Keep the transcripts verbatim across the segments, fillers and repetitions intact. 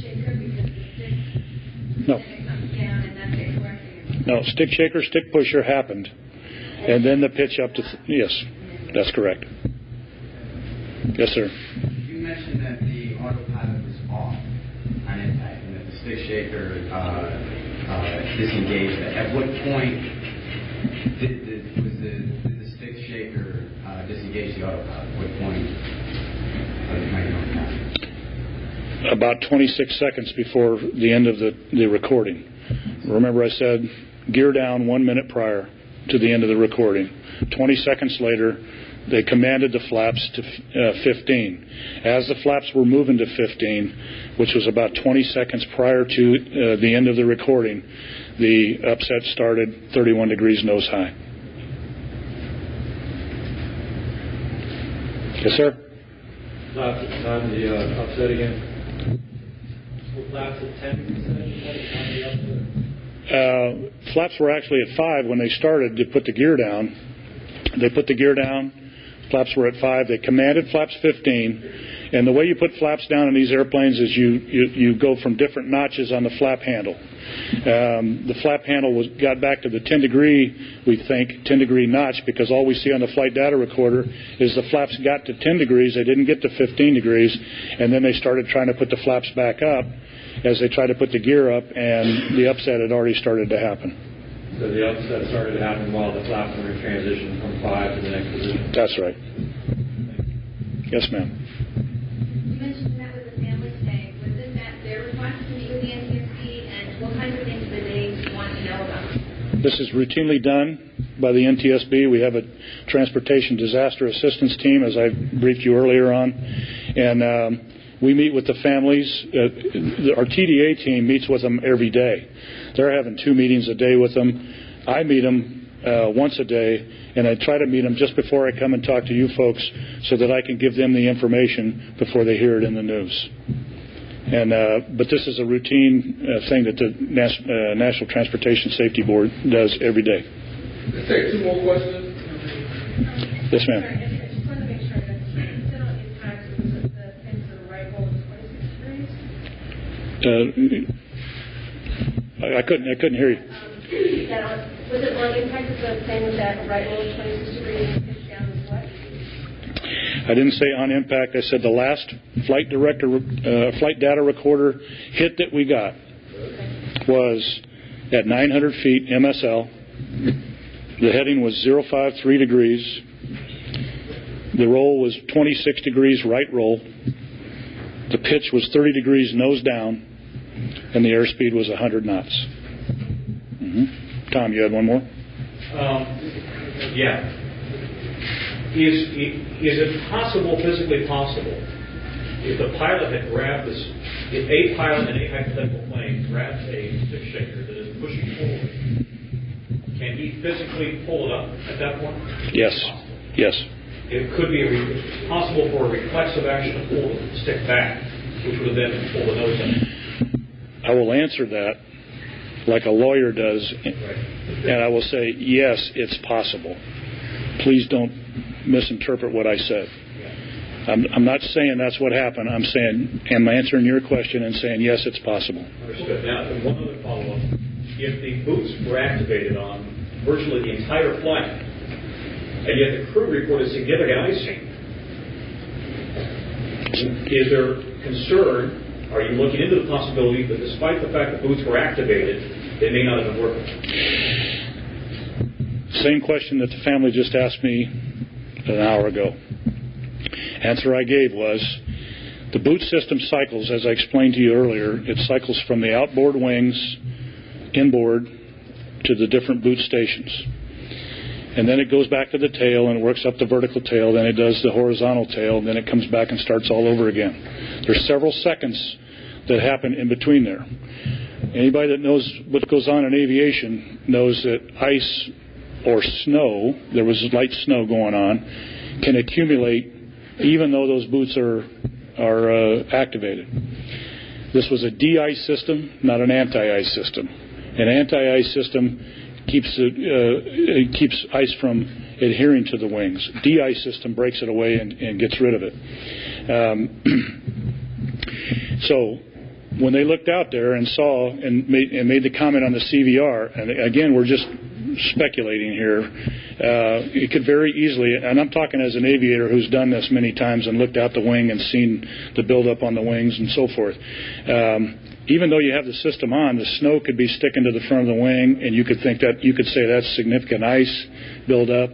shaker because the stick, no. stick comes down and nothing's working? No, stick shaker, stick pusher happened. And then the pitch up to, th yes, that's correct. Yes, sir. You mentioned that the autopilot was off on impact and that the stick shaker uh, uh, disengaged. At what point did the, was the, did the stick shaker uh, disengage the autopilot? At what point? About twenty-six seconds before the end of the, the recording. Remember I said gear down one minute prior to the end of the recording. twenty seconds later, they commanded the flaps to uh, fifteen. As the flaps were moving to fifteen, which was about twenty seconds prior to uh, the end of the recording, the upset started thirty-one degrees nose high. Yes, sir? Time the uh, upset again. Flaps at ten? Uh, flaps were actually at five when they started to put the gear down. They put the gear down. Flaps were at five. They commanded flaps fifteen. And the way you put flaps down in these airplanes is you, you, you go from different notches on the flap handle. Um, the flap handle was, got back to the ten degree, we think, ten degree notch, because all we see on the flight data recorder is the flaps got to ten degrees, they didn't get to fifteen degrees, and then they started trying to put the flaps back up as they tried to put the gear up, and the upset had already started to happen. So the upset started to happen while the flaps were in transition from five to the next position? That's right. Yes, ma'am. You mentioned that was a family stay. Was it that their request to meet with the N T S B, and what kinds of things did they want to know about? This is routinely done by the N T S B. We have a transportation disaster assistance team, as I briefed you earlier on. And um, we meet with the families. Uh, our T D A team meets with them every day. They're having two meetings a day with them. I meet them Uh, once a day, and I try to meet them just before I come and talk to you folks so that I can give them the information before they hear it in the news. And uh, but this is a routine uh, thing that the Nas uh, National Transportation Safety Board does every day. Let's take two more questions. Yes, ma'am. I just want to make sure that still impacts the things that are right over twenty-six degrees. I couldn't. I couldn't hear you. Um, Was it more impacted the same as that right angle twenty-six degrees pitch down the flight? I didn't say on impact. I said the last flight director, uh, flight data recorder hit that we got was at nine hundred feet M S L. The heading was zero five three degrees. The roll was twenty-six degrees right roll. The pitch was thirty degrees nose down, and the airspeed was one hundred knots. Mm-hmm. Tom, you had one more? Um, yeah. Is, is it possible, physically possible, if the pilot had grabbed this, if a pilot in a hypothetical plane grabs a stick shaker that is pushing forward, can he physically pull it up at that point? Yes. Yes. It could be a, possible for a reflexive action to pull the stick back, which would then pull the nose in. I will answer that like a lawyer does, and I will say, yes, it's possible. Please don't misinterpret what I said. I'm, I'm not saying that's what happened. I'm saying, am I answering your question and saying, yes, it's possible. Understood. Now, one other follow-up. If the boots were activated on virtually the entire flight, and yet the crew reported significant icing, is there concern? Are you looking into the possibility that despite the fact that boots were activated, they may not have been working? Same question that the family just asked me an hour ago. Answer I gave was, the boot system cycles, as I explained to you earlier, it cycles from the outboard wings, inboard, to the different boot stations. And then it goes back to the tail and works up the vertical tail, then it does the horizontal tail, then it comes back and starts all over again. There's several seconds that happen in between there. Anybody that knows what goes on in aviation knows that ice or snow, there was light snow going on, can accumulate even though those boots are, are uh, activated. This was a de-ice system, not an anti-ice system. An anti-ice system keeps, uh, it keeps ice from adhering to the wings. De-ice system breaks it away and, and gets rid of it. Um, so when they looked out there and saw and made, and made the comment on the C V R, and again, we're just speculating here, uh, it could very easily, and I'm talking as an aviator who's done this many times and looked out the wing and seen the buildup on the wings and so forth. Um, even though you have the system on, the snow could be sticking to the front of the wing, and you could think that, you could say that's significant ice buildup.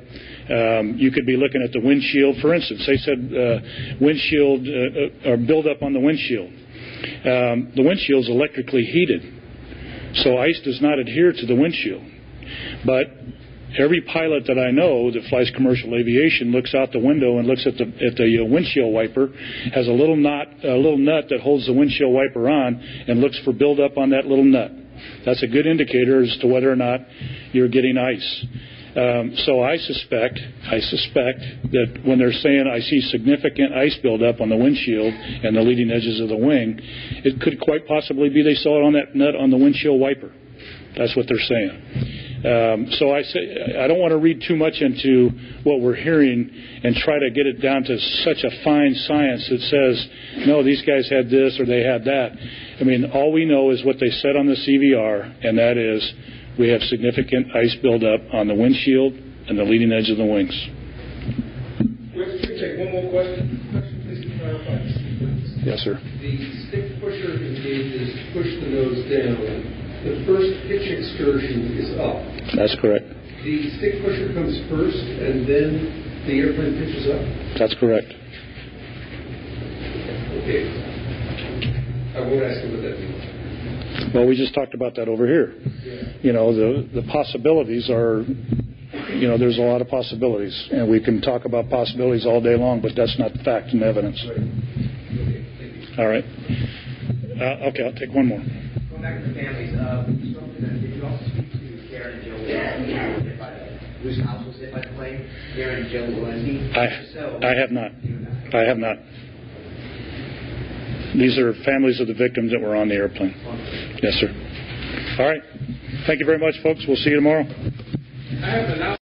Um, you could be looking at the windshield, for instance. They said uh, windshield uh, or buildup on the windshield. Um, the windshield's electrically heated, so ice does not adhere to the windshield. But every pilot that I know that flies commercial aviation looks out the window and looks at the at the windshield wiper, has a little knot, a little nut that holds the windshield wiper on, and looks for buildup on that little nut. That's a good indicator as to whether or not you're getting ice. Um, so I suspect, I suspect that when they're saying I see significant ice buildup on the windshield and the leading edges of the wing, it could quite possibly be they saw it on that nut on the windshield wiper. That's what they're saying. Um, so I say, I don't want to read too much into what we're hearing and try to get it down to such a fine science that says, no, these guys had this or they had that. I mean, all we know is what they said on the C V R, and that is we have significant ice buildup on the windshield and the leading edge of the wings. We have to take one more question. Question, please, to clarify. Yes, sir. The stick pusher engages push the nose down. The first pitch excursion is up. That's correct. The stick pusher comes first, and then the airplane pitches up? That's correct. Okay. I won't ask you what that means. Well, we just talked about that over here. Yeah. You know, the, the possibilities are, you know, there's a lot of possibilities, and we can talk about possibilities all day long, but that's not fact and evidence. Right. Okay, thank you. All right. Uh, okay, I'll take one more. Back to the families, uh, did you also speak to Karen and Jill Wilensky, whose house was hit by the plane? Karen and Jill Wilensky? I, I have not. I have not. These are families of the victims that were on the airplane. Yes, sir. All right. Thank you very much, folks. We'll see you tomorrow.